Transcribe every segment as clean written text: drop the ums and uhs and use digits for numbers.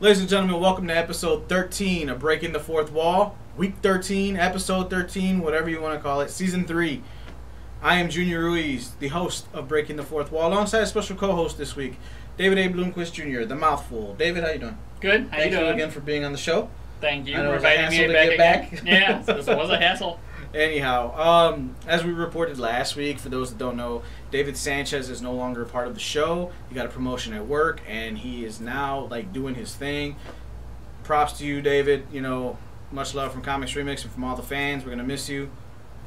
Ladies and gentlemen, welcome to episode 13 of Breaking the 4th Wall. Week 13, episode 13, whatever you want to call it, season 3. I am Junior Ruiz, the host of Breaking the 4th Wall, alongside a special co-host this week, David A. Bloomquist Jr., the mouthful. David, how you doing? Good. How you doing? Thank you again for being on the show. Thank you for inviting me back. Yeah, this was a hassle. Anyhow, as we reported last week, for those that don't know, David Sanchez is no longer a part of the show. He got a promotion at work, and he is now like doing his thing. Props to you, David. You know, much love from Comics Remixed and from all the fans. We're gonna miss you,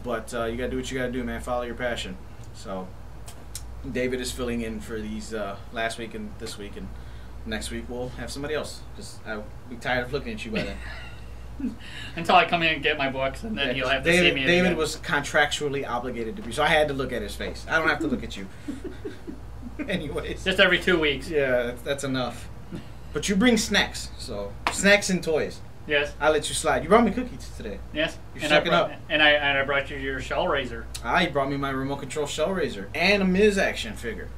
but you gotta do what you gotta do, man. Follow your passion. So, David is filling in for these last week and this week, and next week we'll have somebody else. Just I'll be tired of looking at you by then. Until I come in and get my books, and then yeah, he'll have to see me. David was contractually obligated to be, so I had to look at his face. I don't have to look at you. Anyways. Just every 2 weeks. Yeah, that's enough. But you bring snacks, so snacks and toys. Yes. I'll let you slide. You brought me cookies today. Yes. You're sucking up. And I brought you your shell razor. Ah, you brought me my remote control shell razor and a Ms. action figure.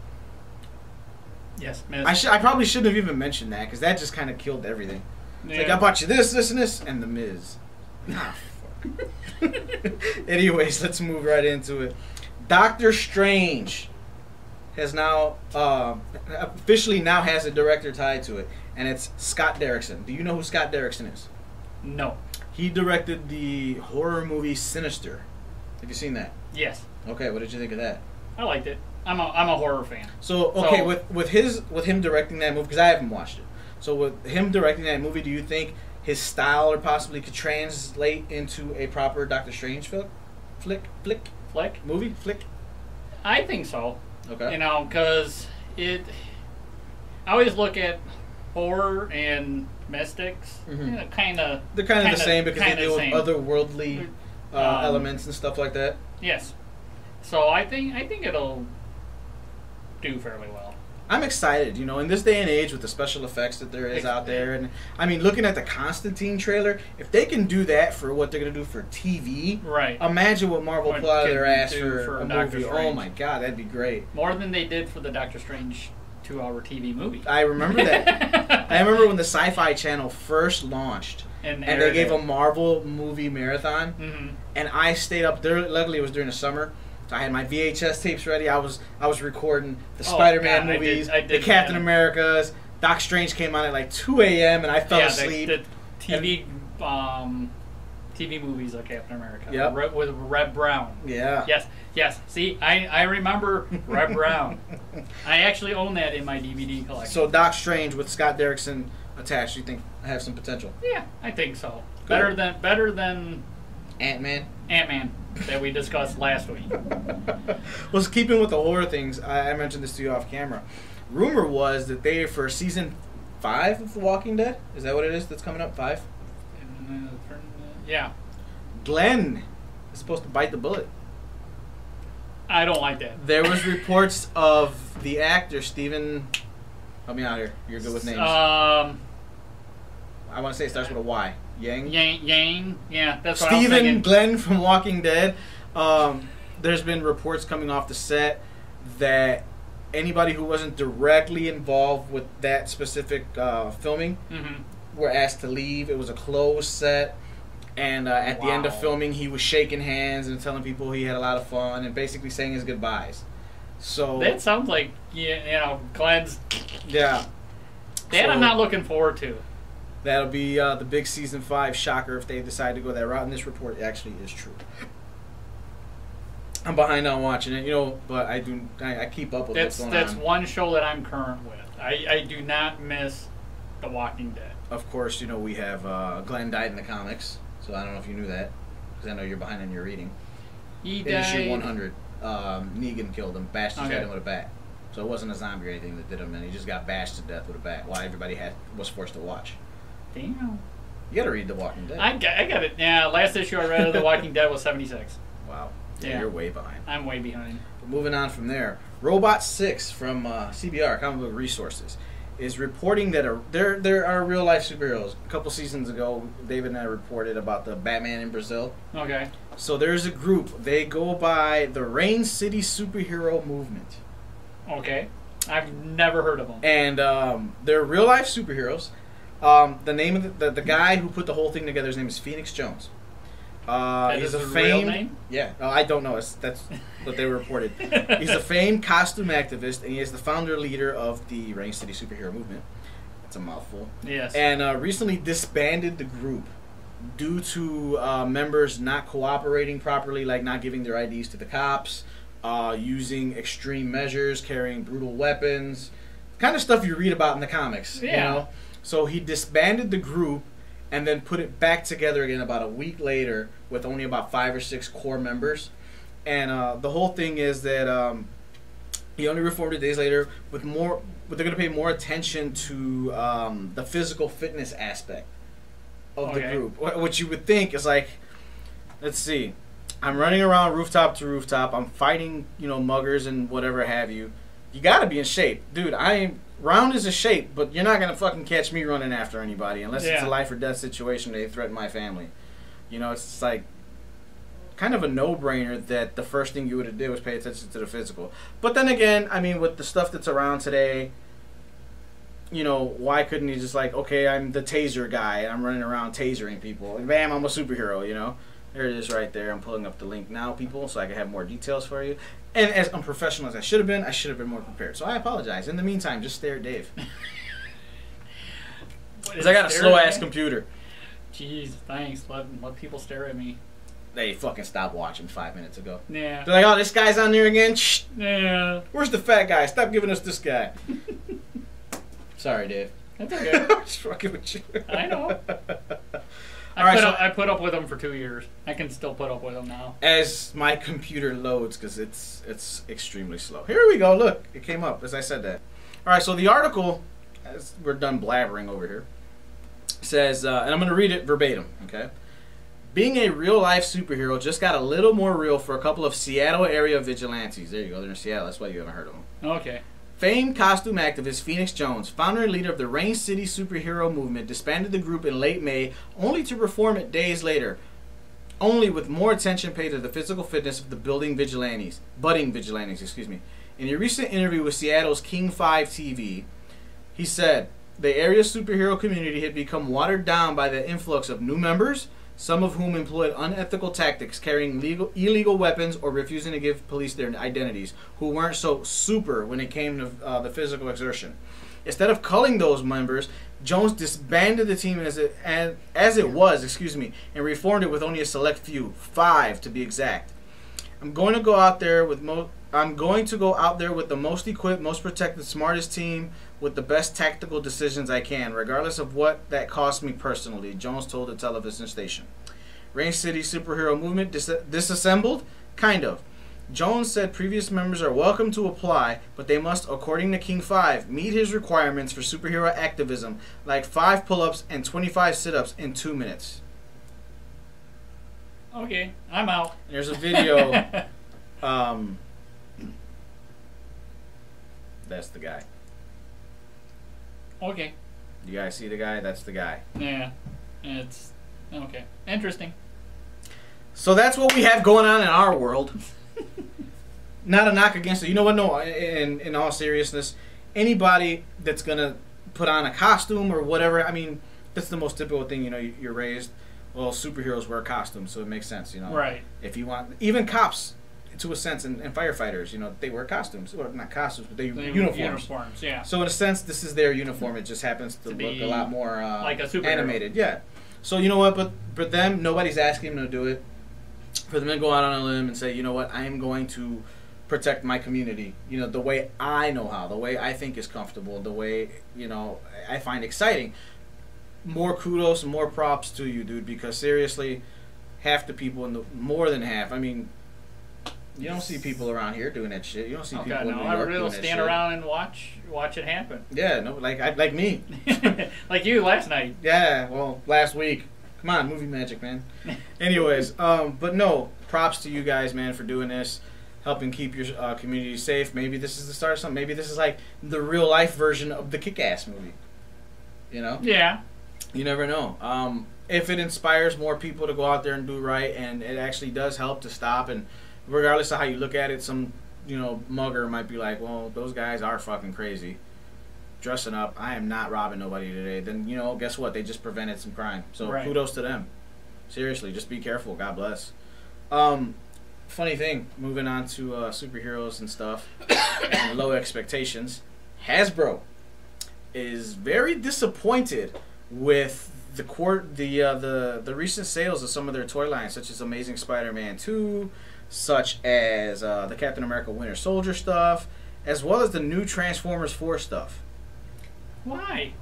Yes, Ms. I probably shouldn't have even mentioned that because that just kind of killed everything. Yeah. Like, I bought you this, this, and this, and the Miz. Ah, fuck. Anyways, let's move right into it. Doctor Strange has now, officially now has a director tied to it, and it's Scott Derrickson. Do you know who Scott Derrickson is? No. He directed the horror movie Sinister. Have you seen that? Yes. Okay, what did you think of that? I liked it. I'm a horror fan. So, okay, so, with him directing that movie, because I haven't watched it. So with him directing that movie, do you think his style or possibly could translate into a proper Doctor Strange flick? I think so. Okay. You know, because I always look at horror and mystics. Mm-hmm. You know, they're kind of the same because they deal with otherworldly elements and stuff like that. Yes. So I think it'll do fairly well. I'm excited, you know, in this day and age with the special effects that there is out there. And I mean, looking at the Constantine trailer, if they can do that for what they're going to do for TV, right? Imagine what Marvel put out their ass for a movie. Oh my God, that'd be great. More than they did for the Doctor Strange two-hour TV movie. I remember that. I remember when the Sci-Fi Channel first launched and they gave a Marvel movie marathon. Mm-hmm. And I stayed up there. Luckily, it was during the summer. I had my VHS tapes ready. I was recording the Spider-Man movies, the Captain Americas. Doc Strange came on at like 2 a.m. and I fell asleep. The TV movies of Captain America. Yep. With Reb Brown. Yeah. Yes. Yes. See, I remember Reb Brown. I actually own that in my DVD collection. So Doc Strange with Scott Derrickson attached, you think have some potential? Yeah, I think so. Cool. Better than Ant-Man. That we discussed last week. Well, keeping with the horror things, I mentioned this to you off camera. Rumor was that they, for season 5 of The Walking Dead, is that what it is that's coming up, 5? Yeah. Glenn is supposed to bite the bullet. I don't like that. There was reports of the actor, Steven... Help me out here. You're good with names. I want to say it starts with a Y. Yang, yeah, that's what I'm thinking. Steven Glenn from Walking Dead. There's been reports coming off the set that anybody who wasn't directly involved with that specific filming were asked to leave. It was a closed set, and at the end of filming, he was shaking hands and telling people he had a lot of fun and basically saying his goodbyes. So that sounds like Glenn's. Yeah, that so, I'm not looking forward to. That'll be the big season 5 shocker if they decide to go that route. And this report actually is true. I'm behind on watching it, you know, but I keep up with what's going on. That's one show that I'm current with. I do not miss The Walking Dead. Of course, you know, we have Glenn died in the comics, so I don't know if you knew that because I know you're behind on your reading. He died. In issue 100, Negan killed him, bashed his head in with a bat. So it wasn't a zombie or anything that did him, and he just got bashed to death with a bat while everybody was forced to watch. Damn. You gotta read The Walking Dead. I got it. Yeah, last issue I read of The Walking Dead was 76. Wow. Yeah, you're way behind. I'm way behind. But moving on from there, Robot 6 from CBR, Comic Book Resources, is reporting that there are real life superheroes. A couple seasons ago, David and I reported about the Batman in Brazil. Okay. So there's a group. They go by the Rain City Superhero Movement. Okay. I've never heard of them. And they're real life superheroes. The name of the guy who put the whole thing together, his name is Phoenix Jones. He's a famed, real name? Yeah, I don't know. That's what they reported. He's a famed costume activist, and he is the founder leader of the Rain City Superhero Movement. That's a mouthful. Yes. And recently disbanded the group due to members not cooperating properly, like not giving their IDs to the cops, using extreme measures, carrying brutal weapons, kind of stuff you read about in the comics. Yeah. You know? So he disbanded the group and then put it back together again about a week later with only about 5 or 6 core members. And the whole thing is that he only reformed it days later with more, but they're going to pay more attention to the physical fitness aspect of the group. What you would think is like, let's see, I'm running around rooftop to rooftop, I'm fighting, you know, muggers and whatever have you. You got to be in shape. Dude, I ain't. Round is a shape, but you're not going to fucking catch me running after anybody unless it's a life or death situation. They threaten my family. You know, it's like kind of a no-brainer that the first thing you would have did was pay attention to the physical. But then again, I mean, with the stuff that's around today, you know, why couldn't he just like, okay, I'm the taser guy and I'm running around tasering people. And bam, I'm a superhero, you know. There it is right there. I'm pulling up the link now, people, so I can have more details for you. And as unprofessional as I should have been more prepared. So I apologize. In the meantime, just stare at Dave. Because I got a slow-ass computer. Jeez, thanks. Let people stare at me. They fucking stopped watching 5 minutes ago. Yeah. They're like, oh, this guy's on there again? Shh. Yeah. Where's the fat guy? Stop giving us this guy. Sorry, Dave. That's okay. I'm just fucking with you. I know. I put up with them for 2 years. I can still put up with them now. As my computer loads, because it's extremely slow. Here we go. Look, it came up as I said that. All right, so the article, as we're done blabbering over here, says, and I'm going to read it verbatim, okay? Being a real-life superhero just got a little more real for a couple of Seattle-area vigilantes. There you go. They're in Seattle. That's why you haven't heard of them. Okay. Famed costume activist Phoenix Jones, founder and leader of the Rain City Superhero Movement, disbanded the group in late May, only to reform it days later, only with more attention paid to the physical fitness of the budding vigilantes. Excuse me. In a recent interview with Seattle's King 5 TV, he said, the area's superhero community had become watered down by the influx of new members, some of whom employed unethical tactics, carrying illegal weapons or refusing to give police their identities, who weren't so super when it came to the physical exertion. Instead of culling those members, Jones disbanded the team as it was, and reformed it with only a select few, 5 to be exact. I'm going to go out there with the most equipped, most protected, smartest team with the best tactical decisions I can, regardless of what that cost me personally, Jones told the television station. Rain City Superhero Movement disassembled? Kind of. Jones said previous members are welcome to apply, but they must, according to King 5, meet his requirements for superhero activism, like 5 pull-ups and 25 sit-ups in 2 minutes. Okay, I'm out. There's a video. That's the guy. Okay. You guys see the guy? That's the guy. Yeah. It's... okay. Interesting. So that's what we have going on in our world. Not a knock against it. You know what? No, in all seriousness, anybody that's going to put on a costume or whatever, I mean, that's the most typical thing, you know, you're raised. Well, superheroes wear costumes, so it makes sense, you know. Right. If you want... even cops... to a sense, and firefighters, you know, they wear costumes. Or not costumes, but they uniforms. Uniforms, yeah. So in a sense, this is their uniform. It just happens to look a lot more like a superhero. Animated. Yeah. So you know what, but for them, nobody's asking them to do it. For them to go out on a limb and say, you know what, I am going to protect my community, you know, the way I know how, the way I think is comfortable, the way, you know, I find exciting. More kudos and more props to you, dude, because seriously, half the people, in the more than half, I mean, you don't see people around here doing that shit. You don't see people in New York doing that shit. I really stand around and watch it happen. Yeah, no, like me. Like you last night. Yeah, well, last week. Come on, movie magic, man. Anyways, but no, props to you guys, man, for doing this, helping keep your community safe. Maybe this is the start of something. Maybe this is like the real-life version of the Kick-Ass movie, you know? Yeah. You never know. If it inspires more people to go out there and do right, and it actually does help to stop and... regardless of how you look at it, some, you know, mugger might be like, well, those guys are fucking crazy. dressing up. I am not robbing nobody today. Then, you know, guess what? They just prevented some crime. So kudos to them. Seriously, just be careful. God bless. Funny thing, moving on to superheroes and stuff and low expectations. Hasbro is very disappointed with the recent sales of some of their toy lines, such as Amazing Spider-Man 2, such as the Captain America Winter Soldier stuff, as well as the new Transformers 4 stuff. Why?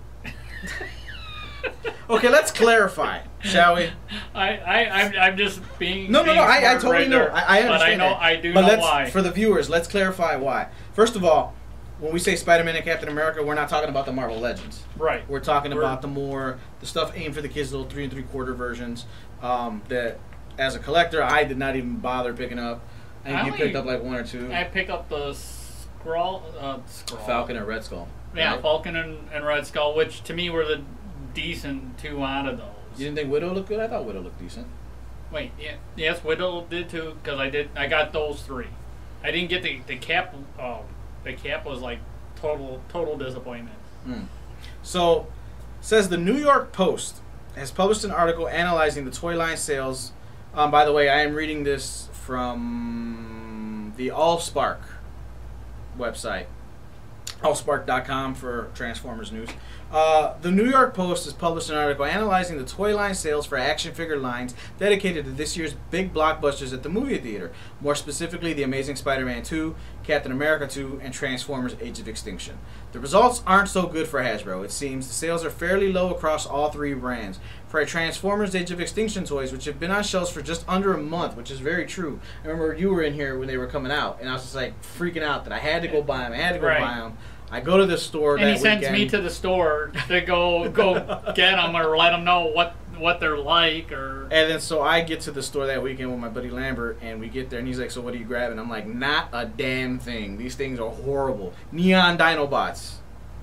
Okay, let's clarify, shall we? I'm just being no. I totally right know. There, I understand. But I know that. I do but know why. For the viewers, let's clarify why. First of all, when we say Spider-Man and Captain America, we're not talking about the Marvel Legends. Right. We're talking about the stuff aimed for the kids, little 3 3/4 versions. That as a collector, I did not even bother picking up. And you picked up like one or two. I picked up the Falcon and Red Skull. Yeah, right? Falcon and Red Skull, which to me were the decent two out of those. You didn't think Widow looked good? I thought Widow looked decent. Wait, yeah, yes, Widow did too, because I got those three. I didn't get the cap. The cap was like total disappointment. So, says the New York Post has published an article analyzing the toy line sales. By the way, I am reading this from the AllSpark website. AllSpark.com for Transformers news. The New York Post has published an article analyzing the toy line sales for action figure lines dedicated to this year's big blockbusters at the movie theater, more specifically The Amazing Spider-Man 2, Captain America 2, and Transformers Age of Extinction. The results aren't so good for Hasbro. It seems the sales are fairly low across all three brands. For Transformers Age of Extinction toys, which have been on shelves for just under a month, which is very true. I remember you were in here when they were coming out, and I was just like freaking out that I had to go buy them. I had to go buy them. I go to the store and that weekend. Sends me to the store to go get them or let them know what they're like. Or and then so I get to the store that weekend with my buddy Lambert, and we get there, and he's like, "So what are you grabbing?" I'm like, "Not a damn thing. These things are horrible. Neon Dinobots,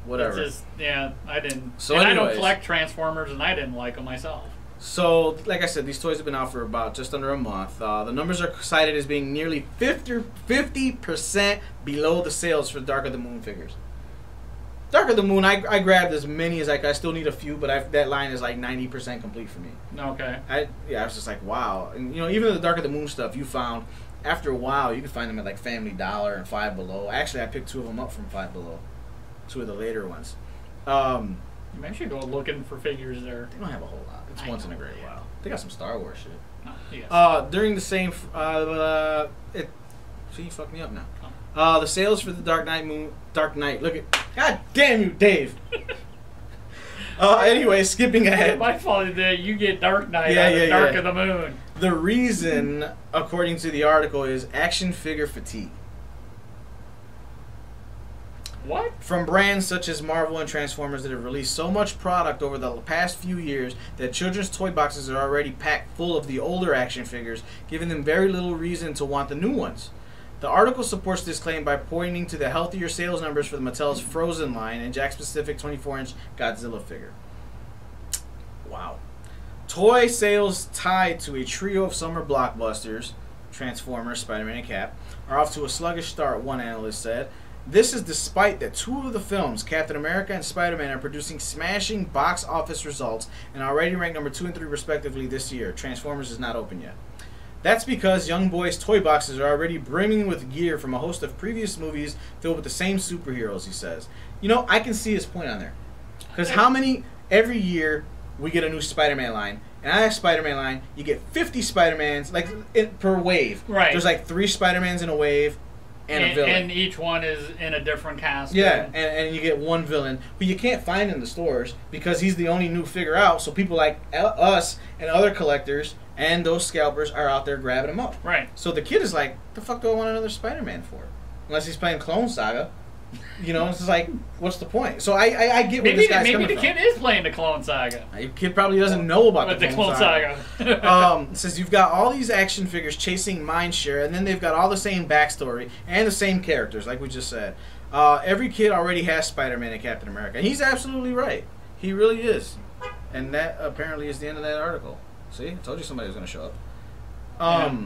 whatever." It's just, yeah, I didn't. So and I don't collect Transformers, and I didn't like them myself. So, like I said, these toys have been out for about just under a month. The numbers are cited as being nearly 50% below the sales for Dark of the Moon figures. Dark of the Moon, I grabbed as many as I could. I still need a few, but that line is like 90% complete for me. Okay. I was just like, wow. And, you know, even the Dark of the Moon stuff you found, after a while, you could find them at like Family Dollar and 5 Below. Actually, I picked two of them up from 5 Below. Two of the later ones. You might actually go looking for figures there. They don't have a whole lot. It's once in a great while. They got some Star Wars shit. Yes. During the same... see, you fucked me up now. The sales for the Dark Knight. Look at... God damn you, Dave. Anyway, skipping ahead. My fault is that you get Dark Knight out of the Moon. The reason, according to the article, is action figure fatigue. What? From brands such as Marvel and Transformers that have released so much product over the past few years that children's toy boxes are already packed full of the older action figures, giving them very little reason to want the new ones. The article supports this claim by pointing to the healthier sales numbers for the Mattel's Frozen line and Jack's Pacific 24-inch Godzilla figure. Wow. Toy sales tied to a trio of summer blockbusters, Transformers, Spider-Man, and Cap, are off to a sluggish start, one analyst said. This is despite that two of the films, Captain America and Spider-Man, are producing smashing box office results and already ranked number 2 and 3 respectively this year. Transformers is not open yet. That's because young boys' toy boxes are already brimming with gear from a host of previous movies filled with the same superheroes, he says. You know, I can see his point on there. Because how many, every year, we get a new Spider-Man line. And on that Spider-Man line, you get 50 Spider-Mans like, per wave. Right. There's like 3 Spider-Mans in a wave and a villain. And each one is in a different costume. Yeah, and you get one villain. But you can't find him in the stores because he's the only new figure out. So people like us and other collectors... and those scalpers are out there grabbing them up. Right. So the kid is like, the fuck do I want another Spider-Man for? Unless he's playing Clone Saga. You know, it's just like, what's the point? So I get where this guy's coming from. Maybe the kid is playing the Clone Saga. The kid probably doesn't know about the Clone Saga. It says, you've got all these action figures chasing mindshare, and then they've got all the same backstory and the same characters, like we just said. Every kid already has Spider-Man and Captain America. And he's absolutely right. He really is. And that apparently is the end of that article. See, I told you somebody was going to show up.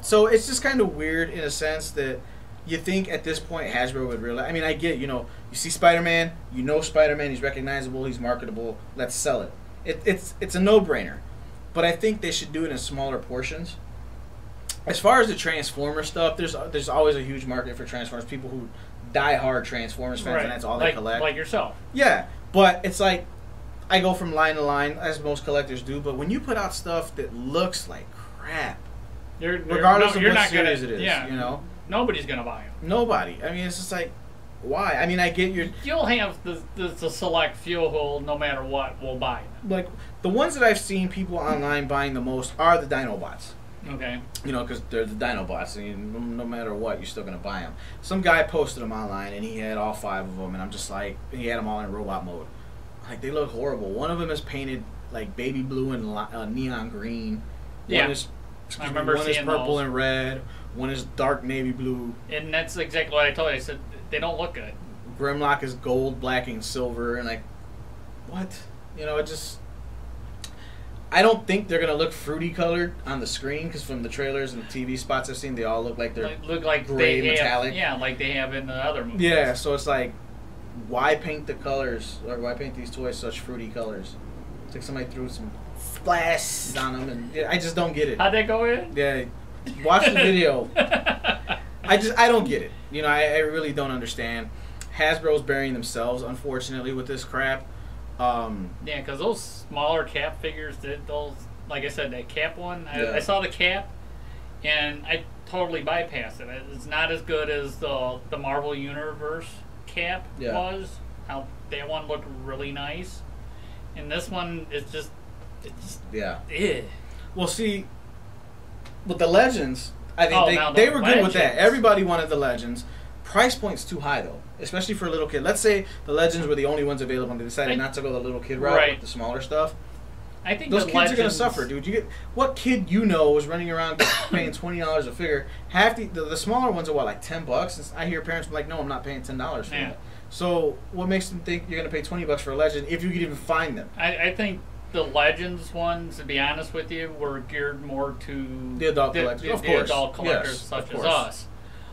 So it's just kind of weird in a sense that You think at this point Hasbro would realize? I mean, I get, you know, you see Spider-Man, you know Spider-Man, he's recognizable, he's marketable, let's sell it. It's a no-brainer. But I think they should do it in smaller portions. As far as the Transformers stuff, there's always a huge market for Transformers, people who die-hard Transformers fans, right, and that's all they collect. Like yourself. Yeah, but it's like, I go from line to line, as most collectors do, but when you put out stuff that looks like crap, regardless of what series it is, yeah, you know? Nobody's going to buy them. Nobody. I mean, it's just like, why? I mean, I get your... You'll have the select few who, no matter what, will buy them. Like, the ones that I've seen people online buying the most are the Dinobots. Okay. You know, because they're the Dinobots, and no matter what, you're still going to buy them. Some guy posted them online, and he had all five of them, and I'm just like... He had them all in robot mode. Like, they look horrible. One of them is painted, like, baby blue and neon green. Yeah. One is purple and red. One is dark navy blue. And that's exactly what I told you. I said, they don't look good. Grimlock is gold, black, and silver. And like, what? You know, it just... I don't think they're going to look fruity colored on the screen, because from the trailers and the TV spots I've seen, they all look like they're gray metallic. Yeah, like they have in the other movies. Yeah, so it's like, why paint the colors, or why paint these toys such fruity colors? It's like somebody threw some splash on them, and yeah, I just don't get it. How'd that go in? Yeah. Watch the video. I don't get it. You know, I really don't understand. Hasbro's burying themselves, unfortunately, with this crap. Yeah, because those smaller Cap figures, like I said, that Cap one, I saw the Cap, and I totally bypassed it. It's not as good as the Marvel Universe Cap was. How that one looked really nice, and this one is just, yeah. Ugh. Well, see. But the Legends, I think they were good with that. Everybody wanted the Legends. Price point's too high, though, especially for a little kid. Let's say the Legends were the only ones available, and they decided not to go the little kid route with the smaller stuff. I think those kids are going to suffer, dude. You get, what kid you know is running around paying $20 a figure? Half the smaller ones are, what, like $10? And I hear parents like, no, I'm not paying $10 for that. So what makes them think you're going to pay $20 for a Legend if you could even find them? I think... The Legends ones, to be honest with you, were geared more to the adult collectors, such as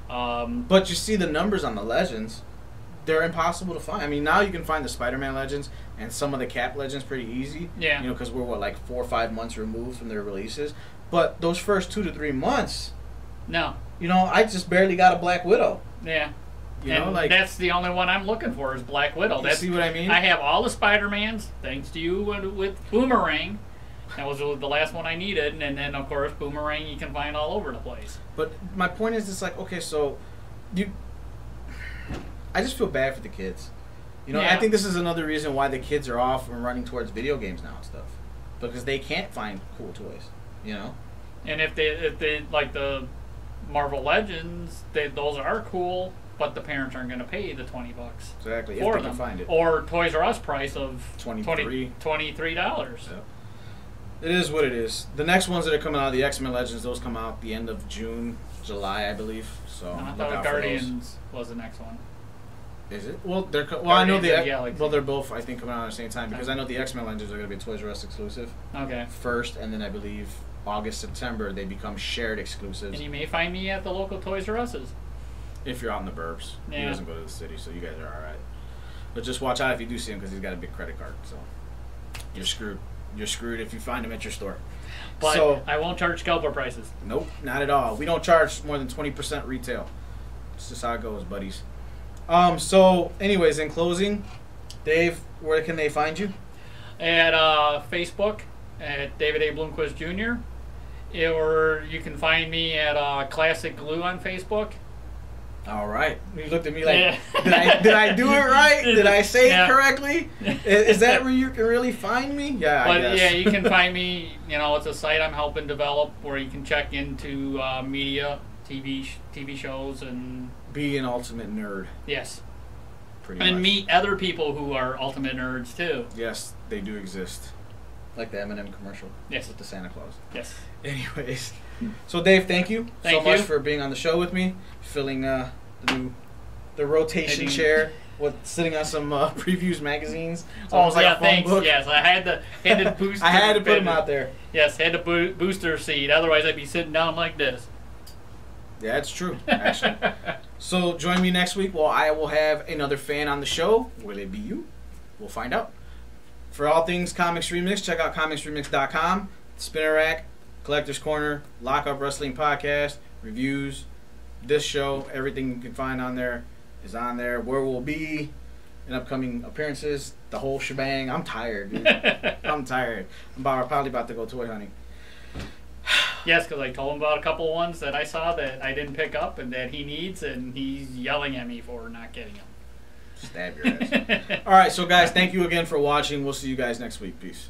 us. But you see the numbers on the Legends; they're impossible to find. I mean, now you can find the Spider-Man Legends and some of the Cap Legends pretty easy. Yeah, you know, because we're what, like 4 or 5 months removed from their releases. But those first 2 to 3 months, no, you know, I just barely got a Black Widow. Yeah. You know, like, that's the only one I'm looking for is Black Widow. That's, see what I mean? I have all the Spider-Mans, thanks to you with Boomerang. That was the last one I needed. And then, of course, Boomerang you can find all over the place. But my point is, it's like, okay, so I just feel bad for the kids. You know, I think this is another reason why the kids are off and running towards video games now and stuff. Because they can't find cool toys, you know? And if they like the Marvel Legends, those are cool. But the parents aren't going to pay the $20 exactly for them, find it. Or Toys R Us price of $23. Yeah. It is what it is. The next ones that are coming out, the X Men Legends, those come out the end of June, July, I believe. So I thought Guardians was the next one. Is it? Well, they're they're both, I think, coming out at the same time, because I know the X Men Legends are going to be Toys R Us exclusive. Okay. First, and then I believe August, September they become shared exclusives. And you may find me at the local Toys R Us's. If you're out in the burbs. Yeah. He doesn't go to the city, so you guys are all right. But just watch out if you do see him, because he's got a big credit card. So you're screwed. You're screwed if you find him at your store. But so, I won't charge scalper prices. Nope, not at all. We don't charge more than 20% retail. It's just how it goes, buddies. So, anyways, in closing, Dave, where can they find you? At Facebook, at David A. Bloomquist Jr. Or you can find me at Classic Glue on Facebook. All right. You looked at me like, did I do it right? Did I say it correctly? Is that where you can really find me? Yeah, but I guess. Yeah, you can find me. You know, it's a site I'm helping develop where you can check into media, TV shows, and be an ultimate nerd. Yes. Pretty much. And meet other people who are ultimate nerds too. Yes, they do exist. Like the M&M commercial. Yes. With the Santa Claus. Yes. Anyways. So, Dave, thank you so much for being on the show with me, filling the rotation chair with sitting on some previews magazines. It's almost like a phone book. Yes, I had to boost. I had to put them out there. Yes, had to booster seat. Otherwise, I'd be sitting down like this. Yeah, that's true. Actually, So join me next week while I will have another fan on the show. Will it be you? We'll find out. For all things Comics Remixed, check out comicsremix.com, Spinner Rack, Collector's Corner, Lockup Wrestling Podcast, reviews, this show, everything you can find on there is on there. Where we'll be in upcoming appearances, the whole shebang. I'm tired, dude. I'm tired. I'm probably about to go toy hunting. Yes, because I told him about a couple ones that I saw that I didn't pick up and that he needs, and he's yelling at me for not getting them. Stab your ass. All right, so guys, thank you again for watching. We'll see you guys next week. Peace.